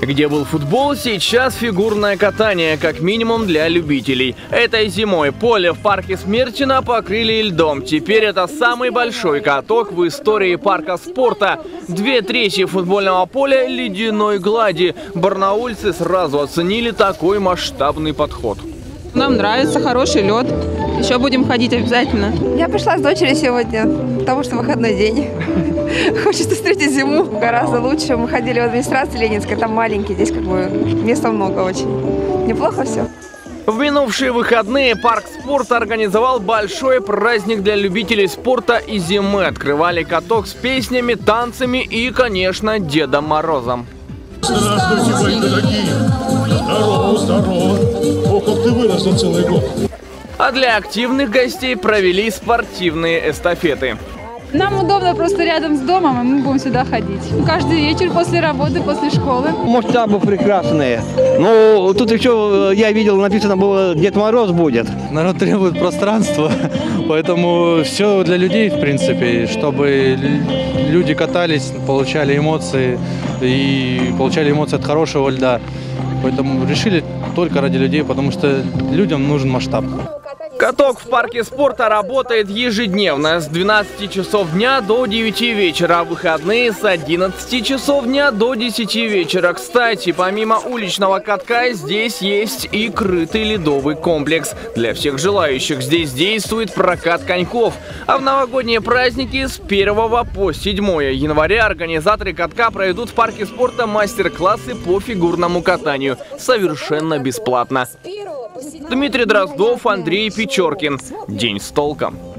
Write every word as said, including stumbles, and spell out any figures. Где был футбол, сейчас фигурное катание, как минимум для любителей. Этой зимой поле в парке Смертина покрыли льдом. Теперь это самый большой каток в истории парка спорта. Две трети футбольного поля ледяной глади. Барнаульцы сразу оценили такой масштабный подход. Нам нравится хороший лед. Еще будем ходить обязательно. Я пришла с дочерью сегодня, потому что выходной день. Хочется встретить зиму гораздо лучше. Мы ходили в администрации Ленинской, там маленький, здесь как бы места много очень. Неплохо все. В минувшие выходные парк спорта организовал большой праздник для любителей спорта и зимы. Открывали каток с песнями, танцами и, конечно, Дедом Морозом. Здравствуйте, дорогие! Здорово, здорово! О, как ты вырос за целый год! А для активных гостей провели спортивные эстафеты. Нам удобно просто рядом с домом, и мы будем сюда ходить. Каждый вечер после работы, после школы. Масштабы прекрасные. Ну, тут еще, я видел, написано было, Дед Мороз будет. Народ требует пространства, поэтому все для людей, в принципе, чтобы люди катались, получали эмоции, и получали эмоции от хорошего льда. Поэтому решили только ради людей, потому что людям нужен масштаб. Каток в парке спорта работает ежедневно с двенадцати часов дня до девяти вечера, а выходные с одиннадцати часов дня до десяти вечера. Кстати, помимо уличного катка здесь есть и крытый ледовый комплекс. Для всех желающих здесь действует прокат коньков. А в новогодние праздники с первого по седьмое января организаторы катка проведут в парке спорта мастер-классы по фигурному катанию. Совершенно бесплатно. Дмитрий Дроздов, Андрей Печоркин. День с толком.